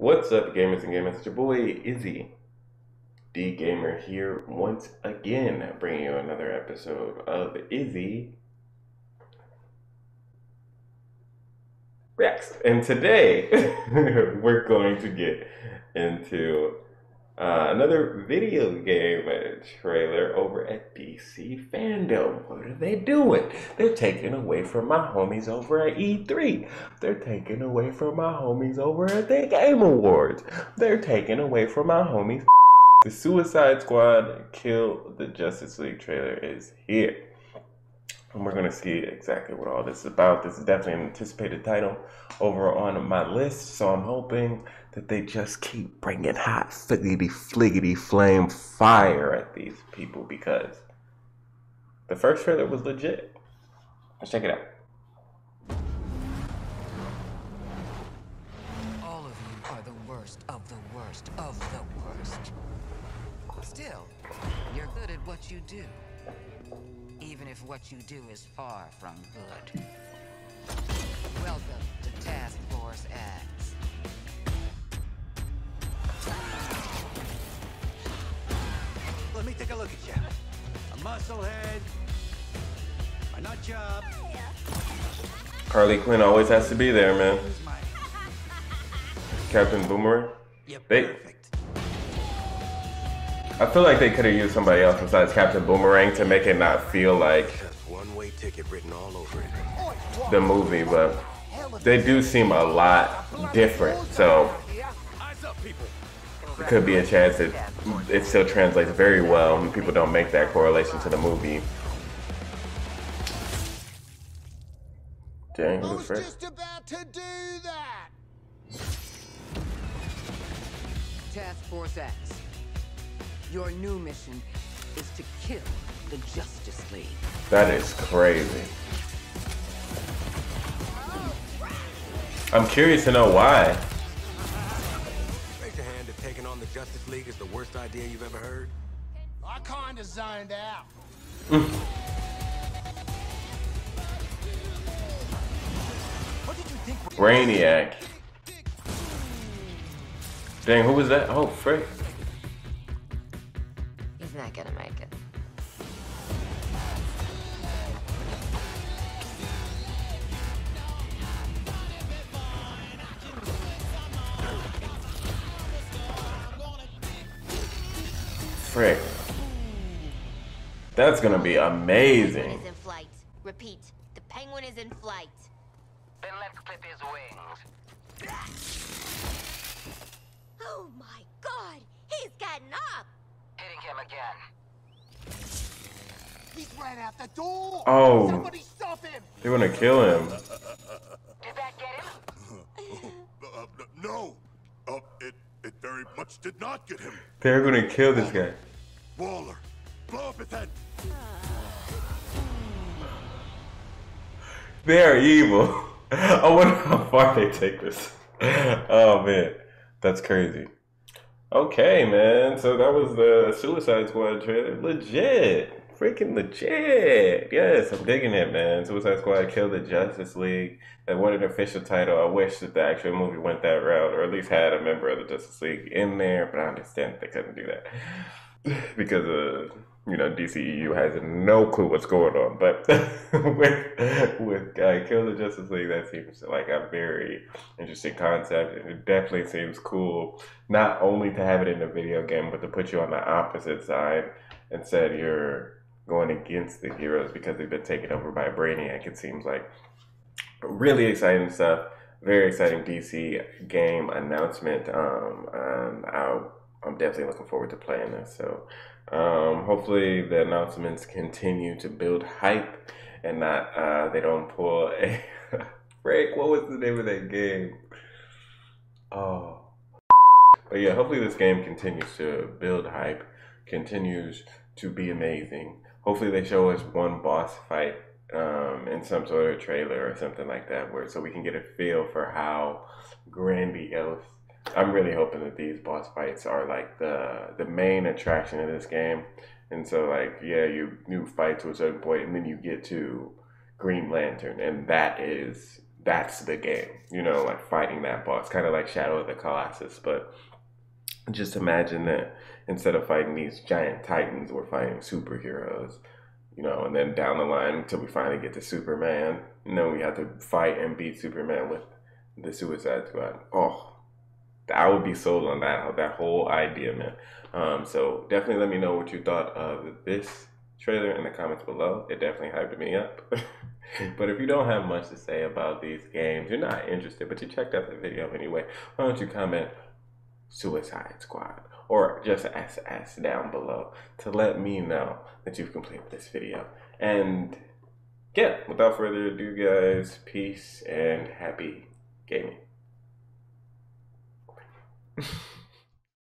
What's up, gamers and gamers? It's your boy Izzy D Gamer here once again, bringing you another episode of Izzy Reacts. And today we're going to get into another video game trailer over at DC Fandom. What are they doing? They're taking away from my homies over at E3. They're taking away from my homies over at the Game Awards. They're taking away from my homies. The Suicide Squad Kill the Justice League trailer is here. And we're going to see exactly what all this is about. This is definitely an anticipated title over on my list. So I'm hoping that they just keep bringing hot fliggity flame fire at these people, because the first trailer was legit. Let's check it out. All of you are the worst of the worst of the worst. Still, you're good at what you do. Even if what you do is far from good. Welcome to Task Force X. Let me take a look at you. A musclehead, a nut job. Harley Quinn always has to be there, man. Captain Boomerang. Perfect. I feel like they could have used somebody else besides Captain Boomerang to make it not feel like one-way ticket written all over it. The movie, but they do seem a lot different, so it could be a chance that it still translates very well and people don't make that correlation to the movie. Dang, I was just about to do that. Task Force X. Your new mission is to kill the Justice League. That is crazy. I'm curious to know why. Raise your hand if taking on the Justice League is the worst idea you've ever heard. I kinda zoned out. What did you think? Brainiac. Dang, who was that? Oh, frick. Not gonna make it. Frick. That's gonna be amazing. The Penguin is in flight. Repeat. The Penguin is in flight. Then let's clip his wings. Oh my God! He's gotten up! Hitting him again. He's ran out the door. Oh, somebody stop him. They want to kill him. Did that get him? No. It very much did not get him. They're going to kill this guy. Waller, blow up his head. They're evil. I wonder how far they take this. Oh, man. That's crazy. Okay, man, so that was the Suicide Squad trailer. Legit. Freaking legit. Yes, I'm digging it, man. Suicide Squad Kill the Justice League. That won an official title. I wish that the actual movie went that route, or at least had a member of the Justice League in there, but I understand they couldn't do that. Because, you know, DCEU has no clue what's going on. But with Kill the Justice League, that seems like a very interesting concept. And it definitely seems cool, not only to have it in a video game, but to put you on the opposite side and said you're going against the heroes because they've been taken over by Brainiac. It seems like really exciting stuff. Very exciting DC game announcement. I'm definitely looking forward to playing this. So hopefully the announcements continue to build hype and not they don't pull a break. What was the name of that game? Oh, but yeah, hopefully this game continues to build hype, continues to be amazing. Hopefully they show us one boss fight in some sort of trailer or something like that, where so we can get a feel for how grandiose. I'm really hoping that these boss fights are like the main attraction of this game. And so like, yeah, you fight to a certain point and then you get to Green Lantern, and that is that's the game, you know, like fighting that boss, kind of like Shadow of the Colossus. But just imagine that instead of fighting these giant titans, we're fighting superheroes, you know, and then down the line until we finally get to Superman, and then we have to fight and beat Superman with the Suicide Squad. Oh, I would be sold on that whole idea, man. So definitely let me know what you thought of this trailer in the comments below. It definitely hyped me up. But if you don't have much to say about these games, you're not interested, but you checked out the video anyway, why don't you comment Suicide Squad or just SS down below to let me know that you've completed this video. And yeah, without further ado, guys, peace and happy gaming.